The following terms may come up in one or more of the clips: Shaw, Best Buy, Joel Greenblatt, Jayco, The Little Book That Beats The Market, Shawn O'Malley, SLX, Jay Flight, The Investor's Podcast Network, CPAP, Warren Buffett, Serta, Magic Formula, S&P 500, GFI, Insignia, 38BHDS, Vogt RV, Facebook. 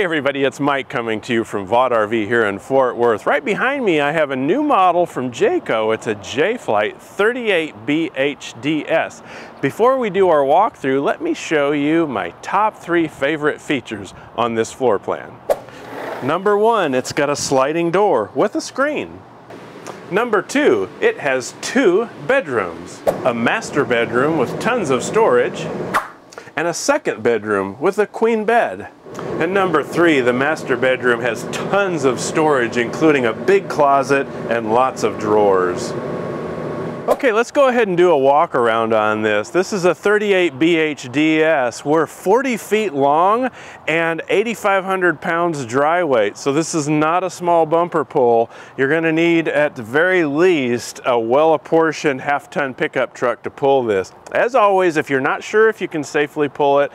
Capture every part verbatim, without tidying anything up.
Hi everybody, it's Mike coming to you from Vogt R V here in Fort Worth. Right behind me I have a new model from Jayco. It's a Jay Flight thirty-eight B H D S. Before we do our walkthrough, let me show you my top three favorite features on this floor plan. Number one, it's got a sliding door with a screen. Number two, it has two bedrooms. A master bedroom with tons of storage and a second bedroom with a queen bed. And number three, the master bedroom has tons of storage, including a big closet and lots of drawers. Okay, let's go ahead and do a walk around on this. This is a thirty-eight B H D S. We're forty feet long and eighty-five hundred pounds dry weight. So this is not a small bumper pull. You're gonna need at the very least a well-apportioned half-ton pickup truck to pull this. As always, if you're not sure if you can safely pull it,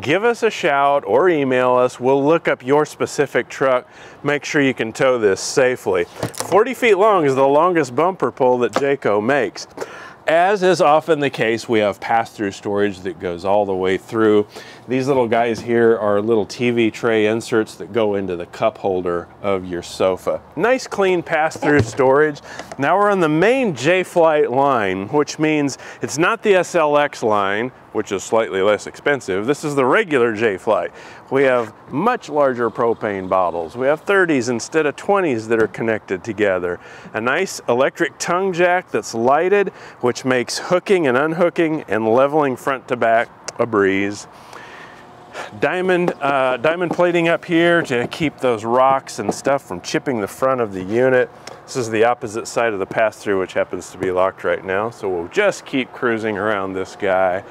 give us a shout or email us. We'll look up your specific truck, make sure you can tow this safely. forty feet long is the longest bumper pull that Jayco makes. As is often the case, we have pass-through storage that goes all the way through. These little guys here are little T V tray inserts that go into the cup holder of your sofa. Nice clean pass-through storage. Now we're on the main Jay Flight line, which means it's not the S L X line, which is slightly less expensive. This is the regular Jay Flight. We have much larger propane bottles. We have thirties instead of twenties that are connected together. A nice electric tongue jack that's lighted, which makes hooking and unhooking and leveling front to back a breeze. Diamond, uh, diamond plating up here to keep those rocks and stuff from chipping the front of the unit. This is the opposite side of the pass-through, which happens to be locked right now. So we'll just keep cruising around this guy.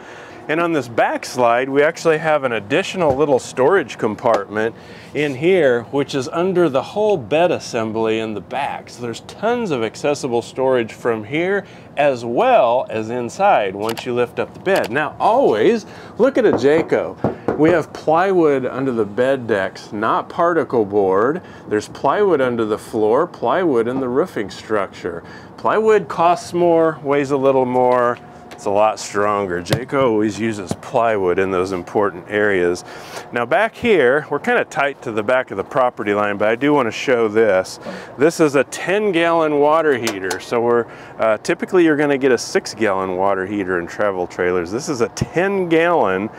And on this back slide, we actually have an additional little storage compartment in here, which is under the whole bed assembly in the back. So there's tons of accessible storage from here as well as inside once you lift up the bed. Now always look at a Jayco. We have plywood under the bed decks, not particle board. There's plywood under the floor, plywood in the roofing structure. Plywood costs more, weighs a little more. It's a lot stronger. Jayco always uses plywood in those important areas. Now back here, we're kind of tight to the back of the property line, but I do want to show this. This is a ten gallon water heater. So we're uh, typically you're going to get a six gallon water heater in travel trailers. This is a ten gallon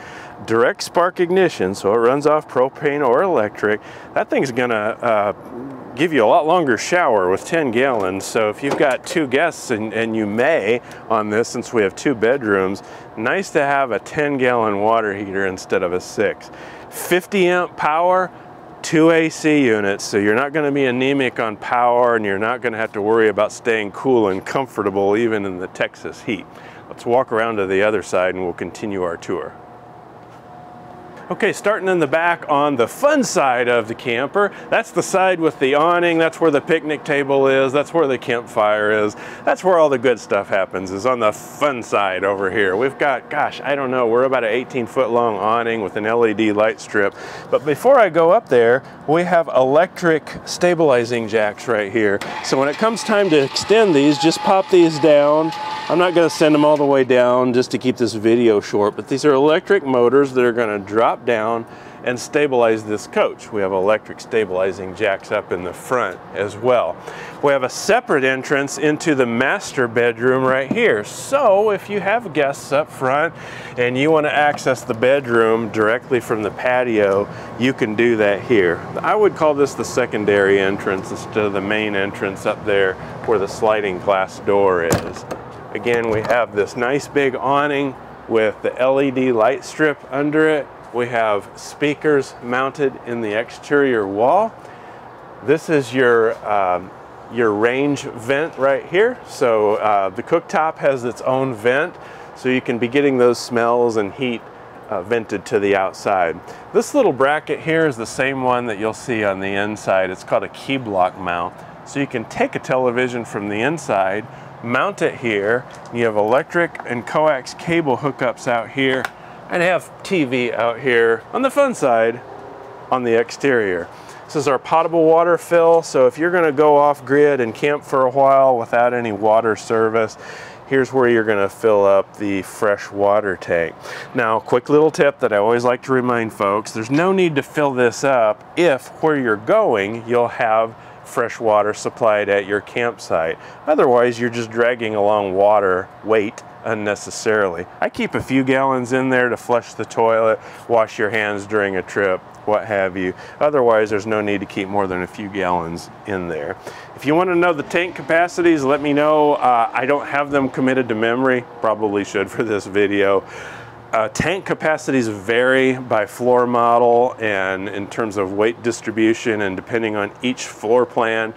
direct spark ignition. So it runs off propane or electric. That thing's going to uh, give you a lot longer shower with ten gallons. So if you've got two guests, and, and you may on this, since we have two bedrooms, nice to have a ten gallon water heater instead of a six. fifty amp power, two A C units. So you're not gonna be anemic on power, and you're not gonna have to worry about staying cool and comfortable even in the Texas heat. Let's walk around to the other side and we'll continue our tour. Okay, starting in the back on the fun side of the camper, that's the side with the awning, that's where the picnic table is, that's where the campfire is, that's where all the good stuff happens, is on the fun side over here. We've got, gosh, I don't know, we're about an eighteen foot long awning with an L E D light strip. But before I go up there, we have electric stabilizing jacks right here. So when it comes time to extend these, just pop these down. I'm not gonna send them all the way down just to keep this video short, but these are electric motors that are gonna drop down and stabilize this coach. We have electric stabilizing jacks up in the front as well. We have a separate entrance into the master bedroom right here. So if you have guests up front and you want to access the bedroom directly from the patio, you can do that here. I would call this the secondary entrance instead of the main entrance up there where the sliding glass door is. Again, we have this nice big awning with the L E D light strip under it. We have speakers mounted in the exterior wall. This is your, um, your range vent right here. So uh, the cooktop has its own vent, so you can be getting those smells and heat uh, vented to the outside. This little bracket here is the same one that you'll see on the inside. It's called a key block mount. So you can take a television from the inside, mount it here. You have electric and coax cable hookups out here, and have T V out here on the fun side on the exterior. This is our potable water fill, so if you're gonna go off grid and camp for a while without any water service, here's where you're going to fill up the fresh water tank. Now, quick little tip that I always like to remind folks, there's no need to fill this up if where you're going you'll have fresh water supplied at your campsite. Otherwise, you're just dragging along water weight unnecessarily. I keep a few gallons in there to flush the toilet, wash your hands during a trip, what have you. Otherwise, there's no need to keep more than a few gallons in there. If you want to know the tank capacities, let me know. Uh, I don't have them committed to memory, probably should for this video. Uh, tank capacities vary by floor model and in terms of weight distribution, and depending on each floor plan,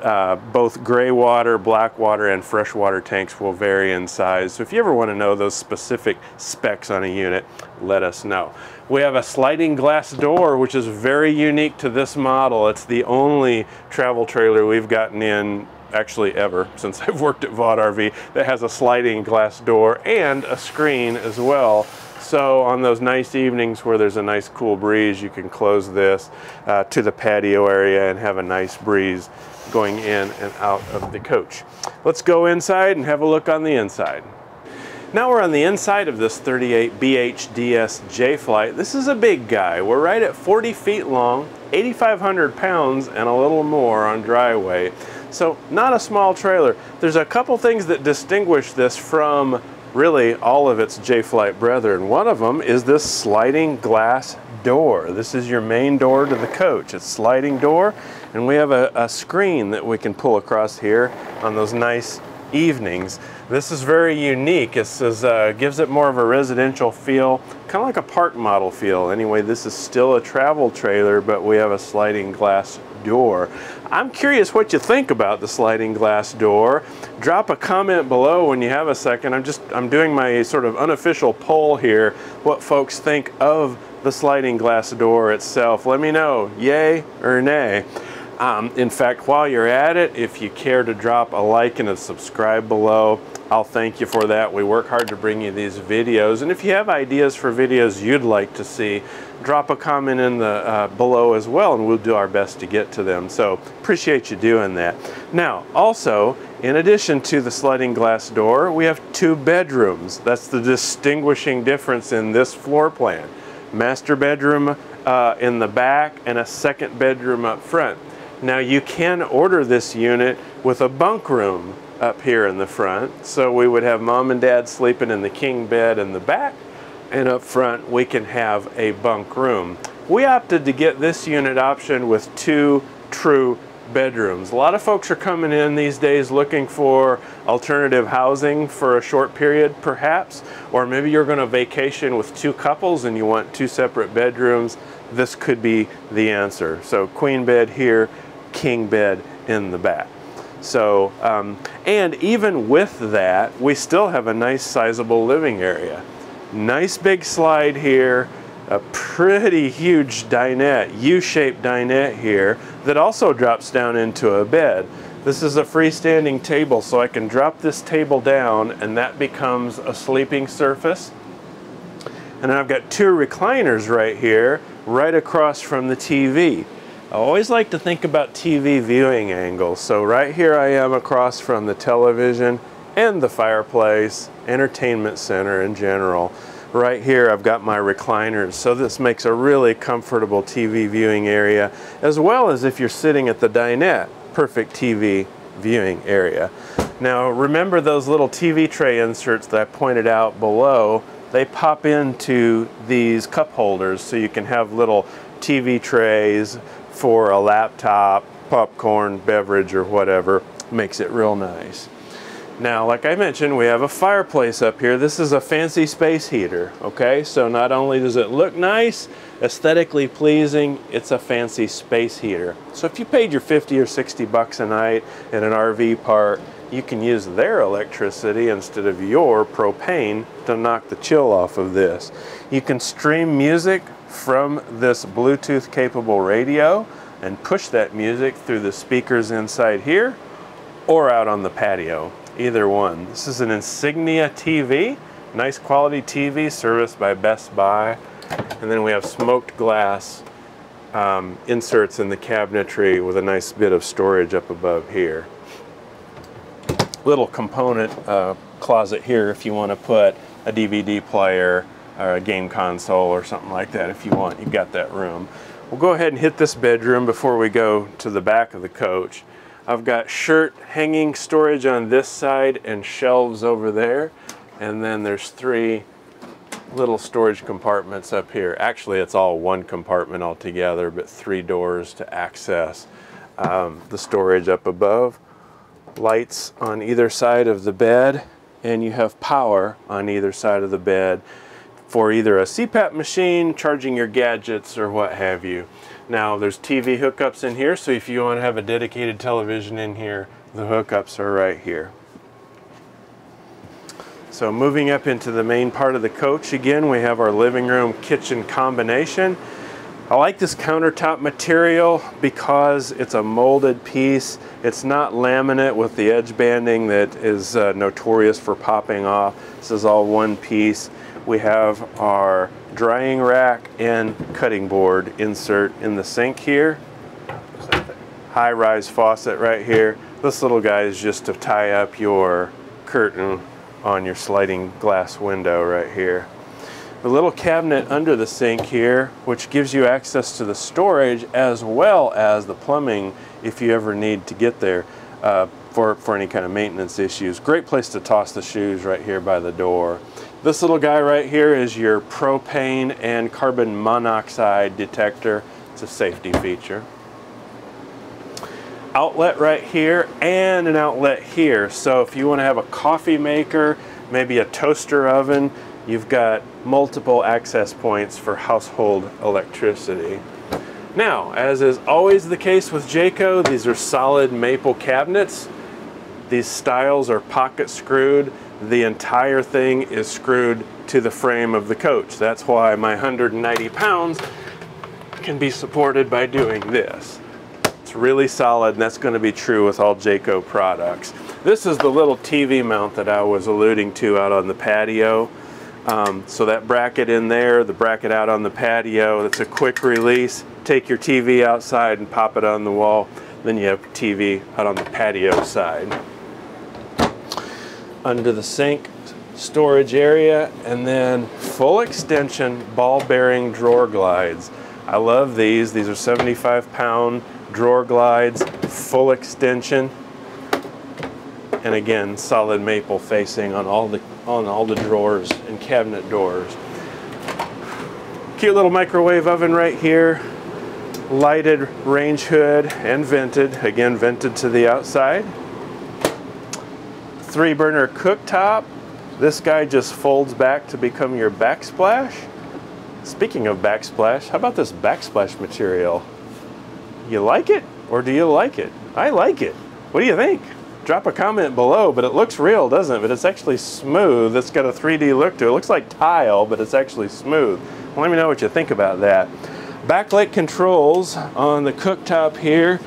Uh, both gray water, black water, and freshwater tanks will vary in size. So if you ever want to know those specific specs on a unit, let us know. We have a sliding glass door, which is very unique to this model. It's the only travel trailer we've gotten in, actually ever, since I've worked at Vogt R V, that has a sliding glass door and a screen as well. So on those nice evenings where there's a nice cool breeze, you can close this uh, to the patio area and have a nice breeze going in and out of the coach. Let's go inside and have a look on the inside. Now we're on the inside of this thirty-eight B H D S Jay Flight. This is a big guy. We're right at forty feet long, eighty-five hundred pounds and a little more on dry weight. So not a small trailer. There's a couple things that distinguish this from really all of its Jay Flight brethren. One of them is this sliding glass door. This is your main door to the coach. It's sliding door, and we have a, a screen that we can pull across here on those nice evenings. This is very unique. This is, uh, gives it more of a residential feel, kind of like a park model feel. Anyway, this is still a travel trailer, but we have a sliding glass door. I'm curious what you think about the sliding glass door. Drop a comment below when you have a second. I'm just, I'm doing my sort of unofficial poll here, what folks think of the sliding glass door itself. Let me know, yay or nay. Um, in fact, while you're at it, if you care to drop a like and a subscribe below, I'll thank you for that. We work hard to bring you these videos. And if you have ideas for videos you'd like to see, drop a comment in the uh, below as well, and we'll do our best to get to them. So appreciate you doing that. Now, also, in addition to the sliding glass door, we have two bedrooms. That's the distinguishing difference in this floor plan. Master bedroom uh, in the back and a second bedroom up front. Now you can order this unit with a bunk room up here in the front. So we would have mom and dad sleeping in the king bed in the back, and up front we can have a bunk room. We opted to get this unit option with two true bedrooms. A lot of folks are coming in these days looking for alternative housing for a short period perhaps, or maybe you're going to vacation with two couples and you want two separate bedrooms. This could be the answer. So queen bed here, king bed in the back. So, um, and even with that, we still have a nice sizable living area. Nice big slide here, a pretty huge dinette, U-shaped dinette here that also drops down into a bed. This is a freestanding table, so I can drop this table down and that becomes a sleeping surface. And then I've got two recliners right here, right across from the T V. I always like to think about T V viewing angles. So right here I am across from the television and the fireplace, entertainment center in general. Right here I've got my recliners, so this makes a really comfortable T V viewing area, as well as if you're sitting at the dinette, perfect T V viewing area. Now remember those little T V tray inserts that I pointed out below. They pop into these cup holders, so you can have little T V trays for a laptop, popcorn, beverage, or whatever. Makes it real nice. Now, like I mentioned, we have a fireplace up here. This is a fancy space heater, okay? So not only does it look nice, aesthetically pleasing, it's a fancy space heater. So if you paid your fifty or sixty bucks a night at an R V park, you can use their electricity instead of your propane to knock the chill off of this. You can stream music from this Bluetooth capable radio and push that music through the speakers inside here or out on the patio, either one. This is an Insignia T V, nice quality T V serviced by Best Buy. And then we have smoked glass um, inserts in the cabinetry with a nice bit of storage up above here. little component uh, closet here if you want to put a D V D player or a game console or something like that. If you want, you've got that room. We'll go ahead and hit this bedroom before we go to the back of the coach. I've got shirt hanging storage on this side and shelves over there, and then there's three little storage compartments up here. Actually, it's all one compartment altogether, but three doors to access um, the storage up above, lights on either side of the bed, and you have power on either side of the bed for either a C PAP machine, charging your gadgets, or what have you. Now, there's T V hookups in here, so if you want to have a dedicated television in here, the hookups are right here. So moving up into the main part of the coach again, we have our living room kitchen combination. I like this countertop material because it's a molded piece. It's not laminate with the edge banding that is uh, notorious for popping off. This is all one piece. We have our drying rack and cutting board insert in the sink here. High-rise faucet right here. This little guy is just to tie up your curtain on your sliding glass window right here. The little cabinet under the sink here, which gives you access to the storage as well as the plumbing if you ever need to get there uh, for, for any kind of maintenance issues. Great place to toss the shoes right here by the door. This little guy right here is your propane and carbon monoxide detector. It's a safety feature. Outlet right here and an outlet here. So if you want to have a coffee maker, maybe a toaster oven, you've got multiple access points for household electricity. Now, as is always the case with Jayco, these are solid maple cabinets. These styles are pocket screwed. The entire thing is screwed to the frame of the coach. That's why my one hundred ninety pounds can be supported by doing this. Really solid, and that's going to be true with all Jayco products. This is the little T V mount that I was alluding to out on the patio. Um, so that bracket in there, the bracket out on the patio, that's a quick release. Take your T V outside and pop it on the wall. Then you have T V out on the patio side. Under the sink, storage area, and then full extension ball bearing drawer glides. I love these. These are seventy-five pound drawer glides, full extension, and again, solid maple facing on all the on all the drawers and cabinet doors. Cute little microwave oven right here, lighted range hood and vented, again vented to the outside. Three burner cooktop. This guy just folds back to become your backsplash. Speaking of backsplash, how about this backsplash material? You like it, or do you like it? I like it. What do you think? Drop a comment below, but it looks real, doesn't it? But it's actually smooth. It's got a three D look to it. It looks like tile, but it's actually smooth. Well, let me know what you think about that. Backlight controls on the cooktop here,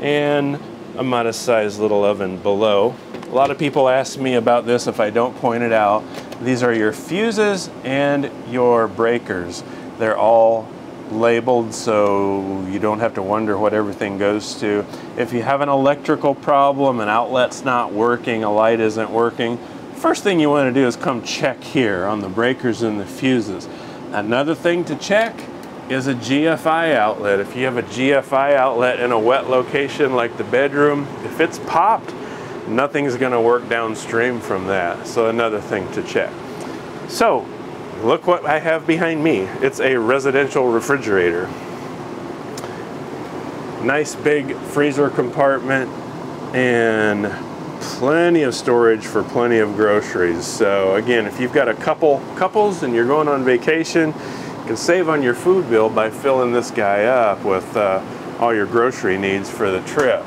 and a modest sized little oven below. A lot of people ask me about this if I don't point it out. These are your fuses and your breakers. They're all labeled so you don't have to wonder what everything goes to. If you have an electrical problem, an outlet's not working, a light isn't working, first thing you want to do is come check here on the breakers and the fuses. Another thing to check is a G F I outlet. If you have a G F I outlet in a wet location like the bedroom, if it's popped, nothing's going to work downstream from that. So another thing to check. So look what I have behind me. It's a residential refrigerator. Nice big freezer compartment and plenty of storage for plenty of groceries. So again, if you've got a couple couples and you're going on vacation, you can save on your food bill by filling this guy up with uh, all your grocery needs for the trip.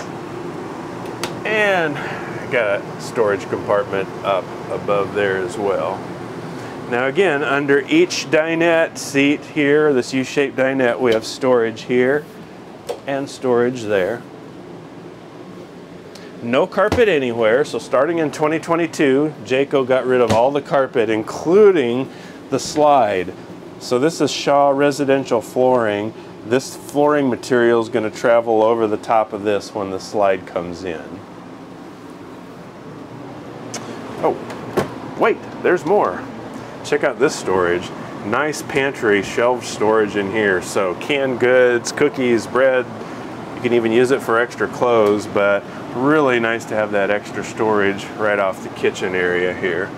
And I got a storage compartment up above there as well. Now again, under each dinette seat here, this U-shaped dinette, we have storage here and storage there. No carpet anywhere, so starting in twenty twenty-two, Jayco got rid of all the carpet, including the slide. So this is Shaw residential flooring. This flooring material is going to travel over the top of this when the slide comes in. Wait, there's more. Check out this storage. Nice pantry shelf storage in here. So canned goods, cookies, bread. You can even use it for extra clothes, but really nice to have that extra storage right off the kitchen area here.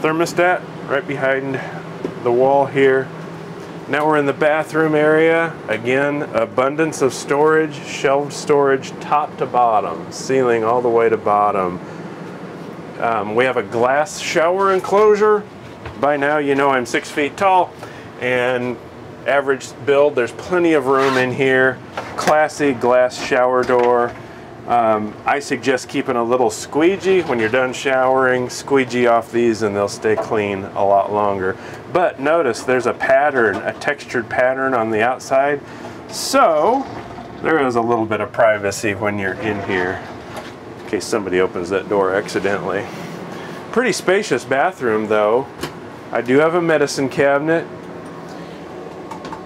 Thermostat right behind the wall here. Now we're in the bathroom area. Again, abundance of storage, shelved storage top to bottom, ceiling all the way to bottom. Um, we have a glass shower enclosure. By now you know I'm six feet tall and average build. There's plenty of room in here. Classy glass shower door. Um, I suggest keeping a little squeegee when you're done showering. Squeegee off these and they'll stay clean a lot longer. But notice there's a pattern, a textured pattern on the outside. So there is a little bit of privacy when you're in here, in case somebody opens that door accidentally. Pretty spacious bathroom though. I do have a medicine cabinet.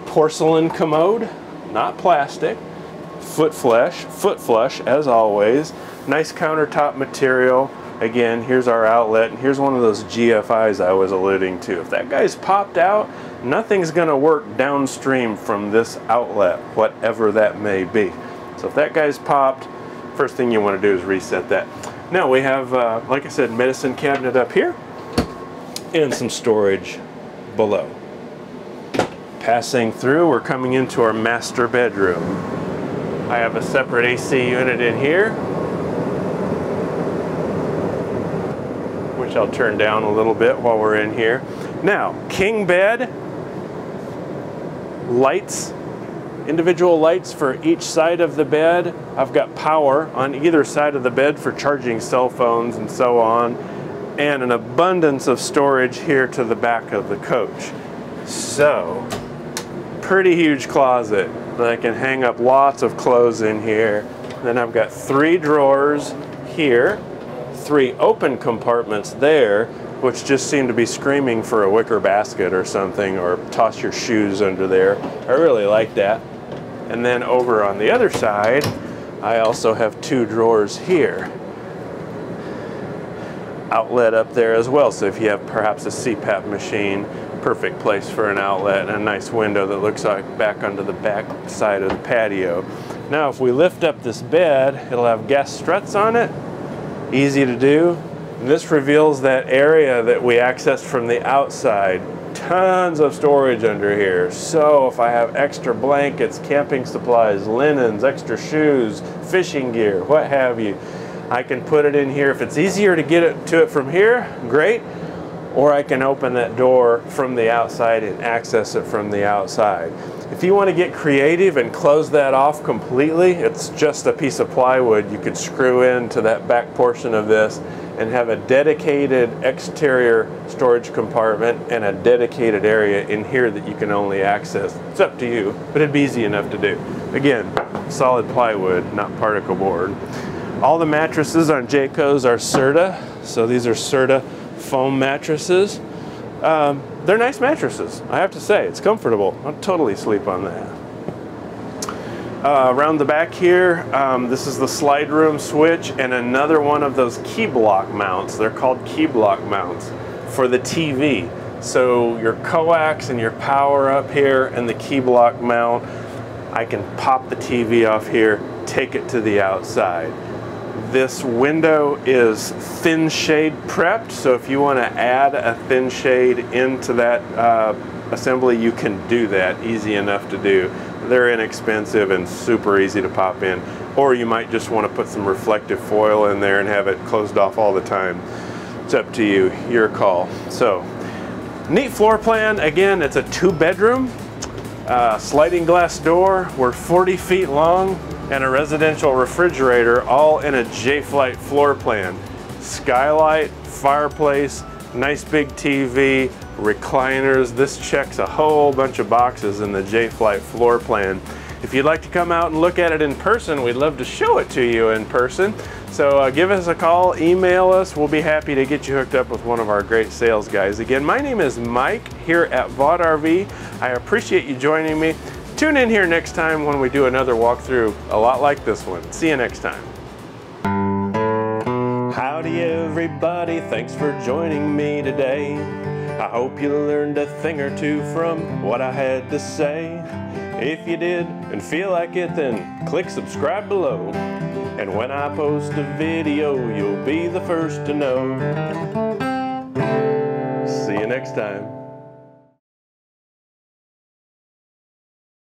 Porcelain commode, not plastic. Foot flush, foot flush as always. Nice countertop material. Again, here's our outlet, and here's one of those G F Is I was alluding to. If that guy's popped out, nothing's gonna work downstream from this outlet, whatever that may be. So if that guy's popped, first thing you wanna do is reset that. Now we have, uh, like I said, medicine cabinet up here and some storage below. Passing through, we're coming into our master bedroom. I have a separate A C unit in here, which I'll turn down a little bit while we're in here. Now, king bed, lights, individual lights for each side of the bed. I've got power on either side of the bed for charging cell phones and so on, and an abundance of storage here to the back of the coach. So, pretty huge closet. I can hang up lots of clothes in here. Then I've got three drawers here, three open compartments there, which just seem to be screaming for a wicker basket or something, or toss your shoes under there. I really like that. And then over on the other side, I also have two drawers here. Outlet up there as well, so if you have perhaps a C PAP machine, perfect place for an outlet, and a nice window that looks like back onto the back side of the patio. Now if we lift up this bed, it'll have gas struts on it, easy to do. And this reveals that area that we accessed from the outside. Tons of storage under here. So if I have extra blankets, camping supplies, linens, extra shoes, fishing gear, what have you, I can put it in here. If it's easier to get it to it from here, great. Or I can open that door from the outside and access it from the outside. If you want to get creative and close that off completely, it's just a piece of plywood you could screw into that back portion of this and have a dedicated exterior storage compartment and a dedicated area in here that you can only access. It's up to you, but it'd be easy enough to do. Again, solid plywood, not particle board. All the mattresses on Jayco's are Serta, so these are Serta foam mattresses. Um, they're nice mattresses, I have to say. It's comfortable. I'll totally sleep on that. Uh, around the back here, um, this is the slide room switch and another one of those key block mounts. They're called key block mounts for the T V. So your coax and your power up here and the key block mount, I can pop the T V off here, take it to the outside. This window is thin shade prepped, so if you want to add a thin shade into that uh, assembly, you can do that, easy enough to do. They're inexpensive and super easy to pop in. Or you might just want to put some reflective foil in there and have it closed off all the time. It's up to you, your call. So, neat floor plan. Again, it's a two bedroom, uh, sliding glass door. We're forty feet long, and a residential refrigerator, all in a Jay Flight floor plan. Skylight, fireplace, nice big T V, recliners. This checks a whole bunch of boxes in the Jay Flight floor plan. If you'd like to come out and look at it in person, we'd love to show it to you in person. So uh, give us a call, email us. We'll be happy to get you hooked up with one of our great sales guys. Again, my name is Mike here at Vogt R V. I appreciate you joining me. Tune in here next time when we do another walkthrough a lot like this one. See you next time. How do you? everybody, thanks for joining me today. I hope you learned a thing or two from what I had to say. If you did and feel like it, then click subscribe below. And when I post a video, you'll be the first to know. See you next time.